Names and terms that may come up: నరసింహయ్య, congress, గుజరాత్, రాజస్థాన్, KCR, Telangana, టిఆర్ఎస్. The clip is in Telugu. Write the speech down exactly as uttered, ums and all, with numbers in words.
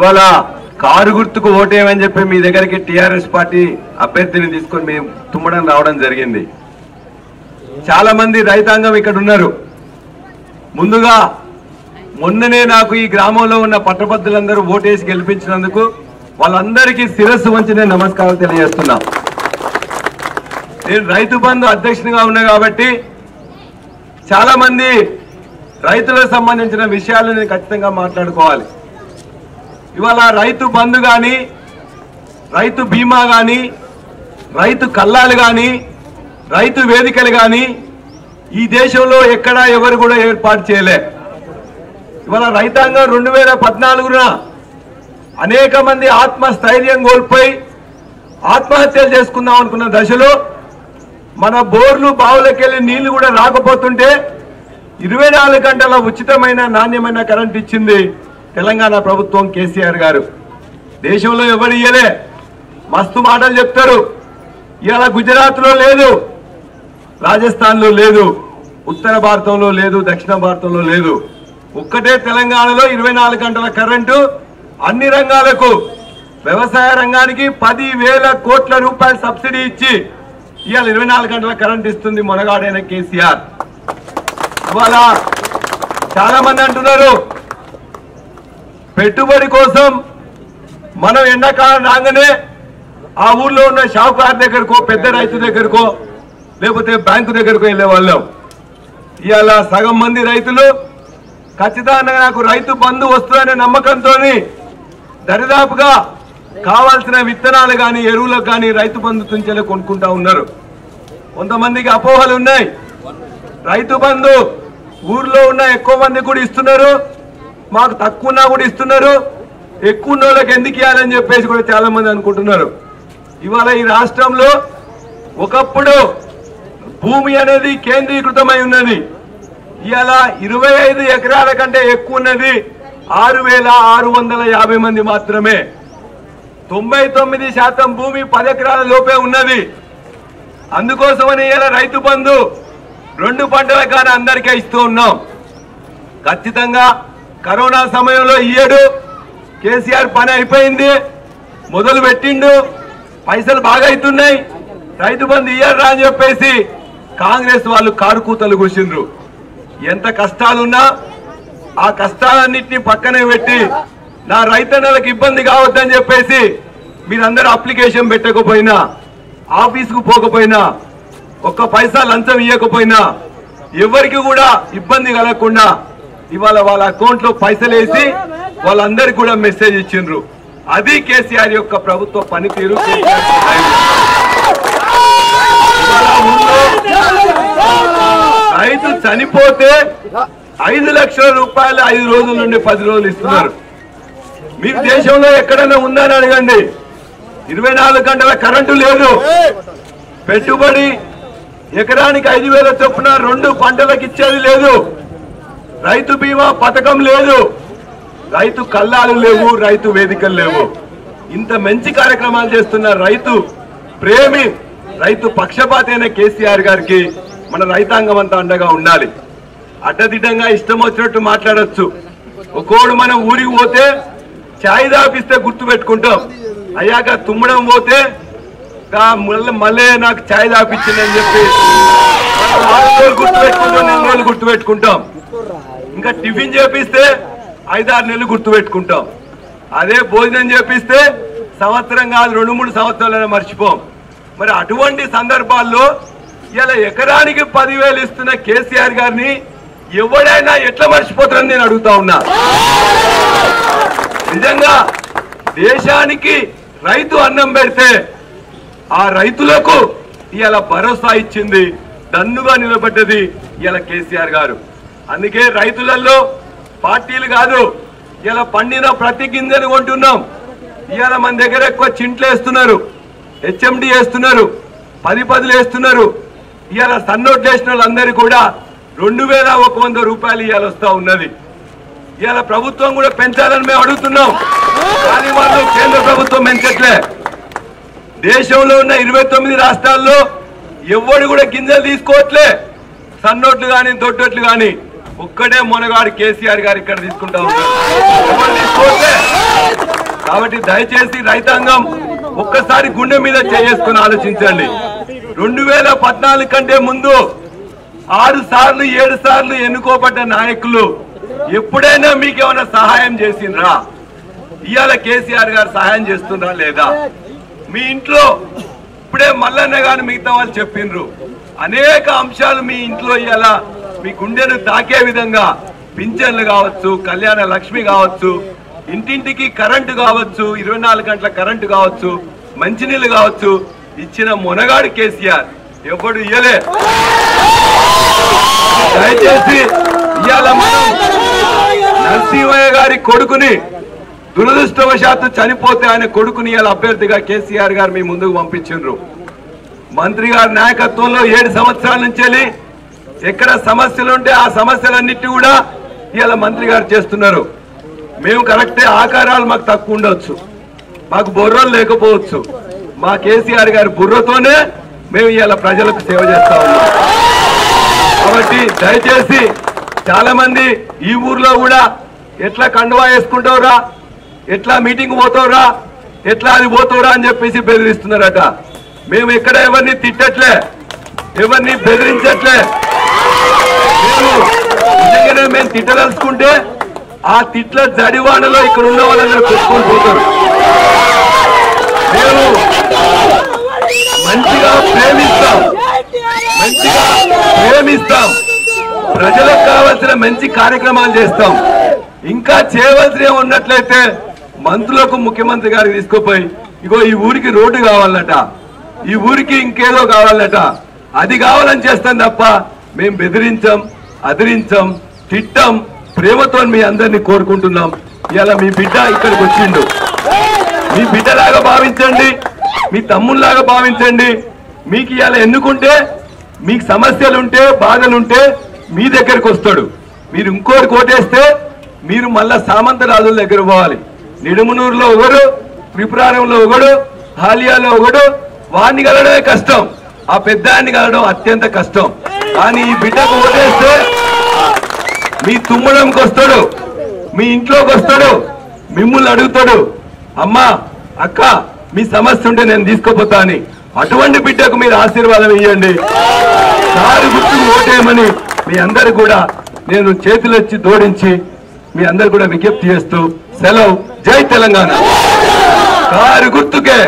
ఇవాళ కారు గుర్తుకు ఓటేయమని చెప్పి మీ దగ్గరికి టిఆర్ఎస్ పార్టీ అభ్యర్థిని తీసుకొని మేము తుమ్మడం రావడం జరిగింది. చాలా మంది రైతాంగం ఇక్కడ ఉన్నారు. ముందుగా మొన్ననే నాకు ఈ గ్రామంలో ఉన్న పట్టభద్రులందరూ ఓటేసి గెలిపించినందుకు వాళ్ళందరికీ శిరస్సు వంచి నేను నమస్కారం తెలియజేస్తున్నా. నేను రైతు బంధు అధ్యక్షునిగా ఉన్నా కాబట్టి చాలా మంది రైతులకు సంబంధించిన విషయాలు నేను ఖచ్చితంగా మాట్లాడుకోవాలి. ఇవాళ రైతు బంధు కానీ, రైతు బీమా కానీ, రైతు కల్లాలు కానీ, రైతు వేదికలు కానీ ఈ దేశంలో ఎక్కడా ఎవరు కూడా ఏర్పాటు చేయలే. ఇవాళ రైతాంగం రెండు వేల పద్నాలుగున అనేక మంది ఆత్మస్థైర్యం కోల్పోయి ఆత్మహత్యలు చేసుకుందాం అనుకున్న దశలో మన బోర్లు బావులకెళ్ళి నీళ్లు కూడా రాకపోతుంటే ఇరవై నాలుగు గంటల ఉచితమైన నాణ్యమైన కరెంట్ ఇచ్చింది తెలంగాణ ప్రభుత్వం, కేసీఆర్ గారు. దేశంలో ఎవరు ఇయ్యలే. మస్తు మాటలు చెప్తారు. ఇవాళ గుజరాత్లో లేదు, రాజస్థాన్లో లేదు, ఉత్తర భారతంలో లేదు, దక్షిణ భారతంలో లేదు. ఒక్కటే తెలంగాణలో ఇరవై నాలుగు గంటల కరెంటు అన్ని రంగాలకు, వ్యవసాయ రంగానికి పది వేల కోట్ల రూపాయల సబ్సిడీ ఇచ్చి ఇవాళ ఇరవై నాలుగు గంటల కరెంట్ ఇస్తుంది మొనగాడైన కేసీఆర్. ఇవాళ చాలా మంది అంటున్నారు పెట్టుబడి కోసం మనం ఎండాకాలం రాగానే ఆ ఊర్లో ఉన్న షాపుకారు దగ్గరకో, పెద్ద రైతు దగ్గరకో, లేకపోతే బ్యాంకు దగ్గరకో వెళ్ళే వాళ్ళం. ఇవాళ సగం మంది రైతులు ఖచ్చితంగా నాకు రైతు బంధు వస్తుందనే నమ్మకంతో దరిదాపుగా కావాల్సిన విత్తనాలు కానీ, ఎరువులకు కానీ రైతు బంధు తుంచెలు కొనుక్కుంటా ఉన్నారు. కొంతమందికి అపోహలు ఉన్నాయి. రైతు బంధు ఊర్లో ఉన్న ఎక్కువ మంది కూడా ఇస్తున్నారు, మాకు తక్కువ ఉన్నా కూడా ఇస్తున్నారు, ఎక్కువ ఉన్న వాళ్ళకి ఎందుకు ఇవ్వాలని చెప్పేసి కూడా చాలా మంది అనుకుంటున్నారు. ఇవాళ ఈ రాష్ట్రంలో ఒకప్పుడు భూమి అనేది కేంద్రీకృతమై ఉన్నది. ఇవాళ ఇరవై ఐదు ఎకరాల కంటే ఎక్కువ ఉన్నది ఆరు వేల ఆరు వందల యాభై మంది మాత్రమే. తొంభై తొమ్మిది శాతం భూమి పది ఎకరాల లోపే ఉన్నది. అందుకోసమని ఇవాళ రైతు బంధు రెండు పంటల కానీ అందరికీ ఇస్తూ ఉన్నాం. ఖచ్చితంగా కరోనా సమయంలో ఇయ్యాడు, కేసీఆర్ పని అయిపోయింది, మొదలు పెట్టిండు, పైసలు బాగా అవుతున్నాయి, రైతు బంధు ఇయ్యారా అని చెప్పేసి కాంగ్రెస్ వాళ్ళు కారుకూతలు కూర్చుండ్రు. ఎంత కష్టాలున్నా ఆ కష్టాలన్నింటినీ పక్కనే పెట్టి నా రైతన్నలకు ఇబ్బంది కావద్దని చెప్పేసి మీరందరూ అప్లికేషన్ పెట్టకపోయినా, ఆఫీసుకు పోకపోయినా, ఒక్క పైసా లంచం ఇవ్వకపోయినా, ఎవరికి కూడా ఇబ్బంది కలగకుండా ఇవాళ వాళ్ళ అకౌంట్లో పైసలు వేసి వాళ్ళందరికీ కూడా మెసేజ్ ఇచ్చిండ్రు. అది కేసీఆర్ యొక్క ప్రభుత్వ పనితీరు. రైతు చనిపోతే ఐదు లక్షల రూపాయలు ఐదు రోజుల నుండి పది రోజులు ఇస్తున్నారు. మీరు దేశంలో ఎక్కడైనా ఉందని అడగండి. ఇరవై నాలుగు గంటల కరెంటు లేదు. పెట్టుబడి ఎకరానికి ఐదు వేల చొప్పున రెండు పంటలకు ఇచ్చేది లేదు. రైతు బీమా పథకం లేదు. రైతు కల్లాలు లేవు, రైతు వేదికలు లేవు. ఇంత మంచి కార్యక్రమాలు చేస్తున్న రైతు ప్రేమి, రైతు పక్షపాతి అయిన కేసీఆర్ గారికి మన రైతాంగం అంతా అండగా ఉండాలి. అడ్డదిడ్డంగా ఇష్టం వచ్చినట్టు మాట్లాడచ్చు. ఒకడు మనం ఊరికి పోతే ఛాయ్ దాపిస్తే గుర్తు పెట్టుకుంటాం, అయ్యాక తుమ్మడం పోతే మళ్ళీ నాకు ఛాయ్ దాపించిందని చెప్పి గుర్తు పెట్టుకుంటాం, నెల రోజులు గుర్తు పెట్టుకుంటాం. ఇంకా టిఫిన్ చేపిస్తే ఐదారు నెలలు గుర్తు పెట్టుకుంటాం. అదే భోజనం చేపిస్తే సంవత్సరం కాదు రెండు మూడు సంవత్సరాలైనా మర్చిపోం. మరి అటువంటి సందర్భాల్లో ఇలా ఎకరానికి పదివేలు ఇస్తున్న కేసీఆర్ గారిని ఎవడైనా ఎట్లా మర్చిపోతారని నేను అడుగుతా ఉన్నా. నిజంగా దేశానికి రైతు అన్నం పెడితే ఆ రైతులకు ఇలా భరోసా ఇచ్చింది, దన్నుగా నిలబడ్డది ఇలా కేసీఆర్ గారు. అందుకే రైతులలో పార్టీలు కాదు, ఇలా పండిన ప్రతి గింజను కొంటున్నాం. ఇవాళ మన దగ్గర ఎక్కువ చింట్లు వేస్తున్నారు, హెచ్ఎండి వేస్తున్నారు, పది పదులు వేస్తున్నారు. ఇవాళ సన్నోట్లు వేసిన వాళ్ళందరూ కూడా రెండు వేల ఒక వంద రూపాయలు ఇవాళ వస్తూ ఉన్నది. ఇవాళ ప్రభుత్వం కూడా పెంచాలని మేము అడుగుతున్నాం, కానీ వాళ్ళు కేంద్ర ప్రభుత్వం పెంచట్లే. దేశంలో ఉన్న ఇరవై తొమ్మిది రాష్ట్రాల్లో ఎవరు కూడా గింజలు తీసుకోవట్లే. సన్నోట్లు కానీ, దొడ్డోట్లు కానీ ఒక్కడే మొనగాడు కేసీఆర్ గారు ఇక్కడ తీసుకుంటా ఉన్నారు కాబట్టి దయచేసి రైతాంగం ఒక్కసారి గుండె మీద చేసుకొని ఆలోచించండి। రెండు వేల పద్నాలుగు కంటే ముందు ఆరు సార్లు ఏడు సార్లు ఎన్నుకోబడ్డ నాయకులు ఎప్పుడైనా మీకు ఏమైనా సహాయం చేసినరా? ఇయాల కేసీఆర్ గారు సహాయం చేస్తున్నా లేదా? మీ ఇంట్లో ఇప్పుడే మల్లన్న గారు మిగతా వాళ్ళు చెప్పిండ్రు అనేక అంశాలు మీ ఇంట్లో ఇయాల మీ గుండెను తాకే విధంగా పింఛన్లు కావచ్చు, కళ్యాణ లక్ష్మి కావచ్చు, ఇంటింటికి కరెంటు కావచ్చు, ఇరవై నాలుగు గంటల కరెంటు కావచ్చు, మంచినీళ్ళు కావచ్చు, ఇచ్చిన మొనగాడు కేసీఆర్, ఎవడు ఇయ్యలే। దయచేసి ఇవాళ మనం నరసింహయ్య గారి కొడుకుని దురదృష్టవశాత్తు చనిపోతే ఆయన కొడుకుని ఇవాళ అభ్యర్థిగా కేసీఆర్ గారు మీ ముందుకు పంపించిండ్రు। మంత్రి గారి నాయకత్వంలో ఏడు సంవత్సరాల నుంచి వెళ్ళి ఎక్కడ సమస్యలు ఉంటే ఆ సమస్యలన్నిటి కూడా ఇవాళ మంత్రి గారు చేస్తున్నారు। మేము కరెక్టే, ఆకారాలు మాకు తక్కువ ఉండవచ్చు, మాకు బుర్రలు లేకపోవచ్చు, మా కేసీఆర్ గారి బుర్రతోనే మేము ఇవాళ ప్రజలకు సేవ చేస్తా ఉన్నాం। కాబట్టి దయచేసి చాలా మంది ఈ ఊర్లో కూడా ఎట్లా కండువా వేసుకుంటావురా, ఎట్లా మీటింగ్ పోతావురా, ఎట్లా అది పోతావురా అని చెప్పేసి బెదిరిస్తున్నారట। మేము ఎక్కడ ఎవరిని తిట్టట్లే, ఎవరిని బెదిరించట్లే। నిజంగానే మేము తిట్టదలుచుకుంటే ఆ తిట్ల జడివాణలో ఇక్కడ ఉన్న వాళ్ళందరూ పెట్టుకొని పోతారు। మేము మంచిగా ప్రేమిస్తాం, మంచిగా ప్రేమిస్తాం, ప్రజలకు కావాల్సిన మంచి కార్యక్రమాలు చేస్తాం। ఇంకా చేయవలసిన ఉన్నట్లయితే మంత్రులకు ముఖ్యమంత్రి గారికి తీసుకుపోయి ఇగో ఈ ఊరికి రోడ్డు కావాలట, ఈ ఊరికి ఇంకేదో కావాలట, అది కావాలని చేస్తాం తప్ప మేము బెదిరించాం, అదిరించాం, తిట్టాం। ప్రేమతో మీ అందరినీ కోరుకుంటున్నాం। ఇలా మీ బిడ్డ ఇక్కడికి వచ్చిండు, మీ బిడ్డలాగా భావించండి, మీ తమ్ముళ్లాగా భావించండి। మీకు ఇలా ఎన్నుకుంటే మీకు సమస్యలుంటే బాధలుంటే మీ దగ్గరికి వస్తాడు। మీరు ఇంకోటి కోటేస్తే మీరు మళ్ళా సామంత రాజుల దగ్గర పోవాలి। నిడుమునూరులో ఒకడు, త్రిపురారంలో ఒకడు, హాలియాలో ఒకడు, వాడిని కలడమే కష్టం, ఆ పెద్ద ఆయన్ని కలడం అత్యంత కష్టం। కానీ ఈ బిడ్డకు ఓటేస్తే మీ తుమ్మడంకి వస్తాడు, మీ ఇంట్లోకి వస్తాడు, మిమ్మల్ని అడుగుతాడు అమ్మా అక్క మీ సమస్య ఉంటే నేను తీసుకుపోతా అని। అటువంటి బిడ్డకు మీరు ఆశీర్వాదం ఇవ్వండి, సారి గుర్తుకు ఓటేయమని మీ అందరు కూడా నేను చేతులెచ్చి దోడించి మీ అందరు కూడా విజ్ఞప్తి చేస్తూ సెలవు। జై తెలంగాణ, సారి గుర్తుకే।